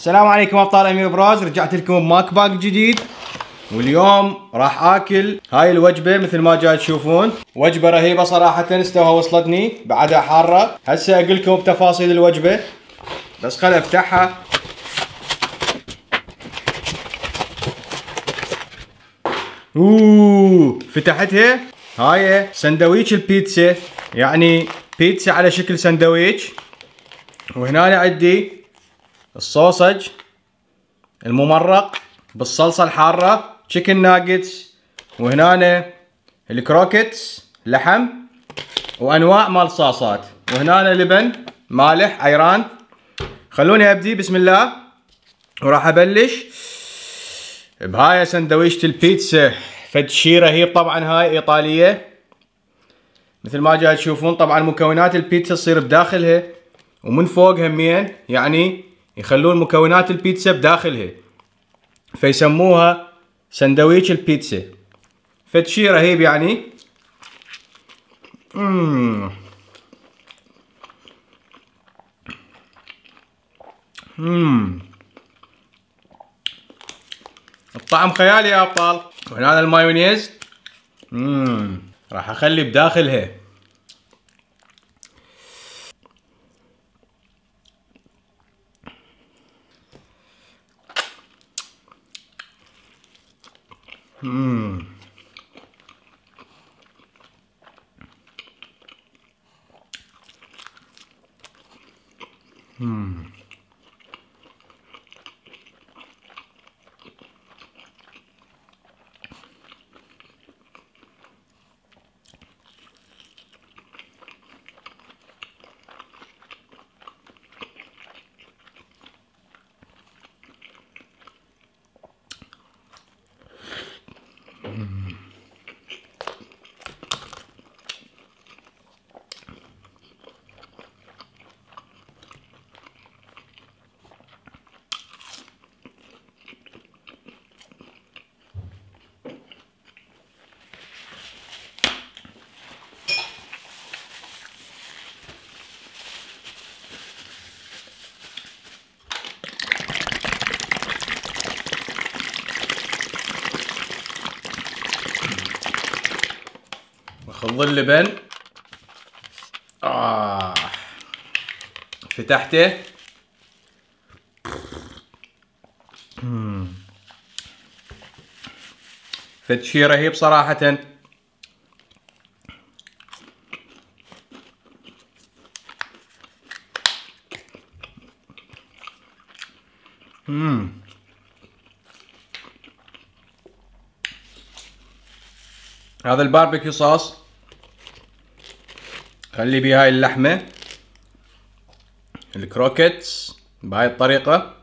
السلام عليكم ابطال امير بروز. رجعت لكم بماك باك جديد، واليوم راح اكل هاي الوجبه مثل ما جاي تشوفون. وجبه رهيبه صراحه، استوها وصلتني بعدها حاره. هسه اقول لكم بتفاصيل الوجبه، بس خل افتحها. فتحتها. هاي سندويش البيتزا، يعني بيتزا على شكل سندويش. وهنا أنا عندي الصوصج الممرق بالصلصة الحارة، تشيكن ناجتس، وهنا أنا الكروكتس لحم، وأنواع مال صاصات، وهنا أنا لبن مالح أيران. خلوني أبدي بسم الله، وراح أبلش بهاي سندويشة البيتزا. فد شي رهيب طبعا، هاي إيطالية مثل ما جاي تشوفون. طبعا مكونات البيتزا تصير بداخلها ومن فوق همين، يعني يخلون مكونات البيتزا بداخلها فيسموها سندويش البيتزا. فد شي رهيب يعني. الطعم خيالي يا ابطال. وهنا المايونيز راح اخلي بداخلها. خلط اللبن، فتحته. فد شي رهيب صراحة. هذا الباربيكيو صوص خلي بيه هاي اللحمة، الكروكيتس بهاي الطريقة.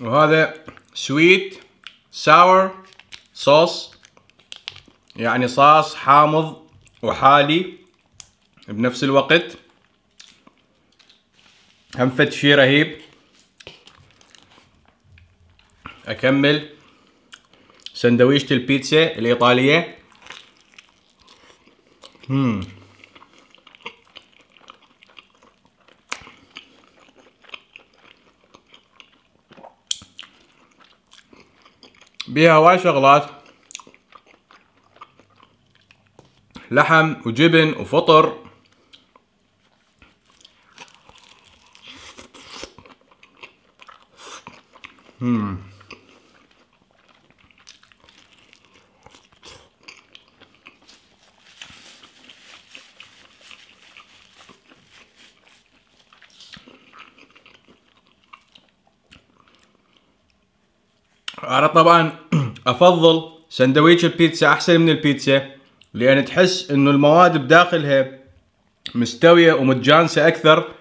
وهذا سويت ساور صوص، يعني صاص حامض وحالي بنفس الوقت. هم فد شي رهيب. اكمل سندويشة البيتزا الايطالية. بيها هواي شغلات، لحم وجبن وفطر. أنا طبعا أفضل سندويش البيتزا أحسن من البيتزا، لأن تحس إنه المواد بداخلها مستوية ومتجانسة أكثر.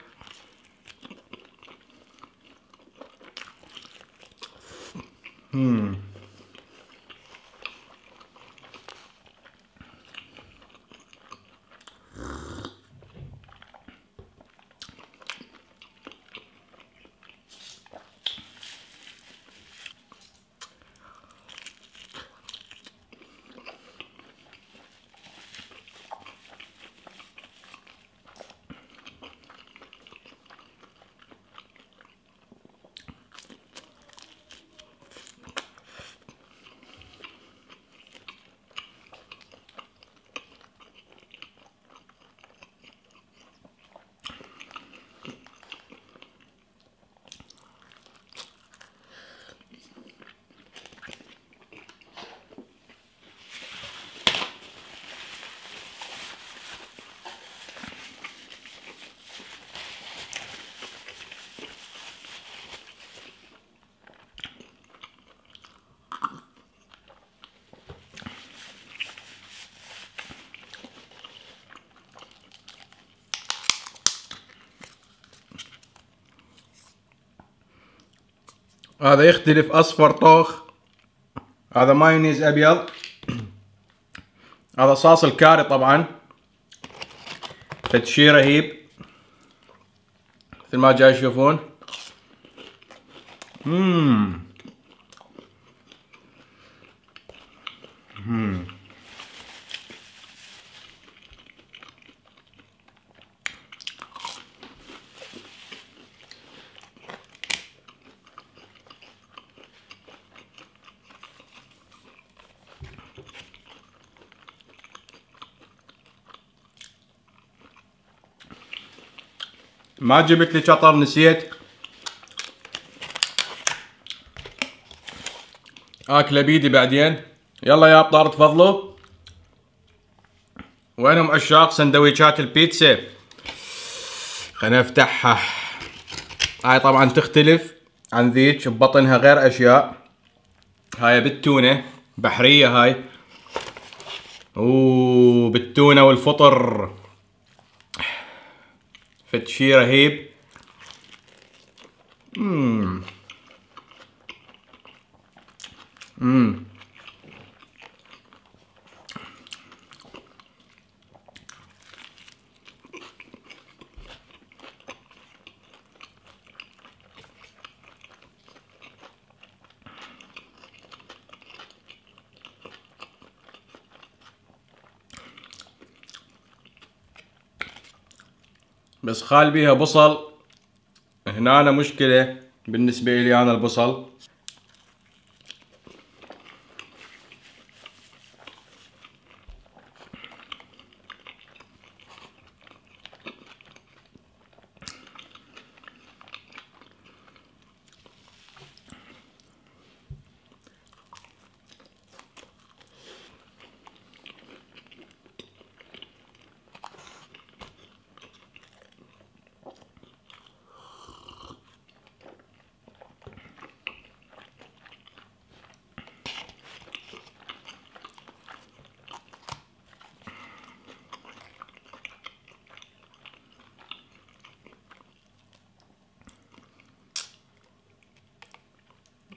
هذا يختلف، اصفر طوخ، هذا مايونيز ابيض، هذا صوص الكاري طبعا فتشي رهيب مثل ما جاي تشوفون. ما جبت لي شطر، نسيت. اكله بيدي بعدين. يلا يا ابطال تفضلوا. وينهم عشاق سندويشات البيتزا؟ خلينا نفتحها. هاي طبعا تختلف عن ذيك، ببطنها غير اشياء. هاي بالتونه بحريه، هاي بالتونه والفطر فتشي رهيب. بس خال بيها بصل، هنا أنا مشكلة بالنسبة لي أنا البصل.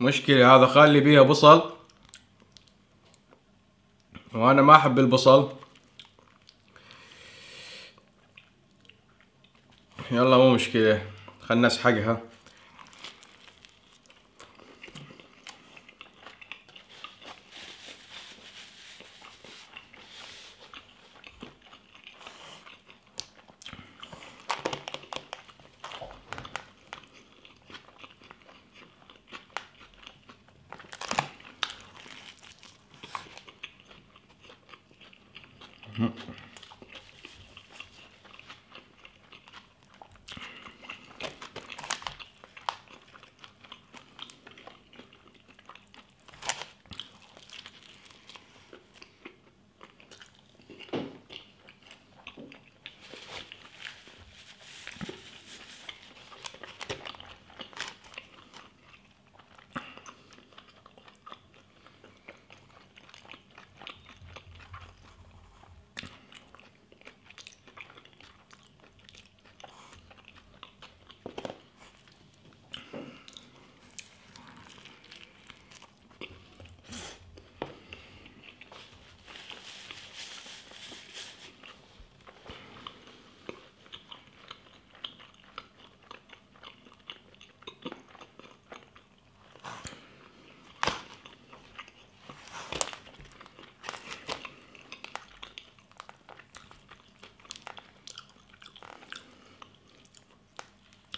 مشكلة هذا خالي بيها بصل وانا ما احب البصل. يلا مو مشكلة، خلنا نسحقها.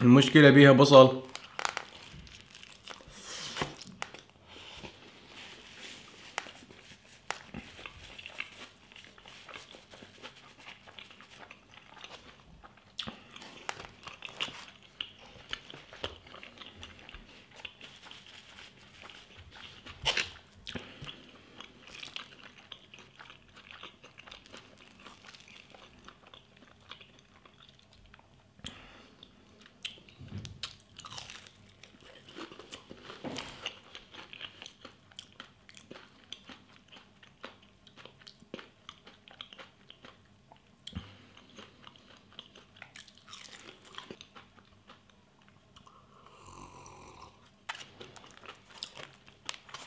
المشكلة بيها بصل.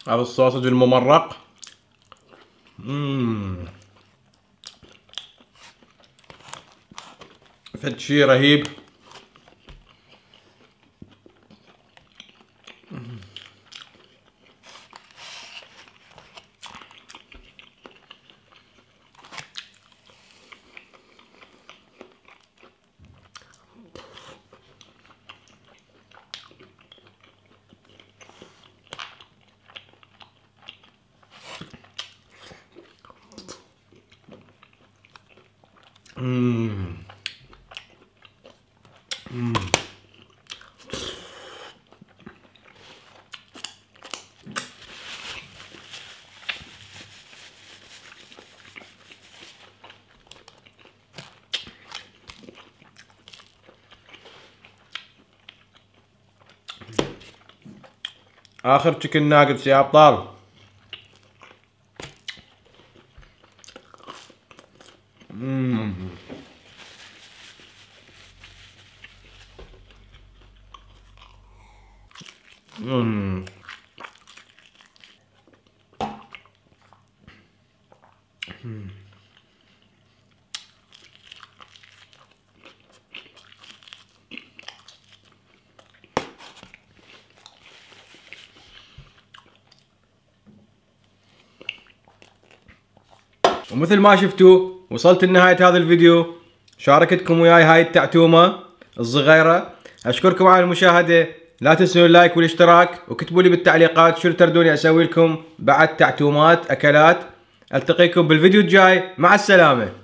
هذا الصوصج الممرق. فد شي رهيب. آخر تشيكن ناجتس يا أبطال. ومثل ما شفتوا وصلت لنهاية هذا الفيديو. شاركتكم وياي هاي التعتومة الصغيرة. اشكركم على المشاهدة. لا تنسوا اللايك والاشتراك، وكتبوا لي بالتعليقات شو تردوني اسوي لكم بعد تعتومات اكلات. التقيكم بالفيديو الجاي. مع السلامة.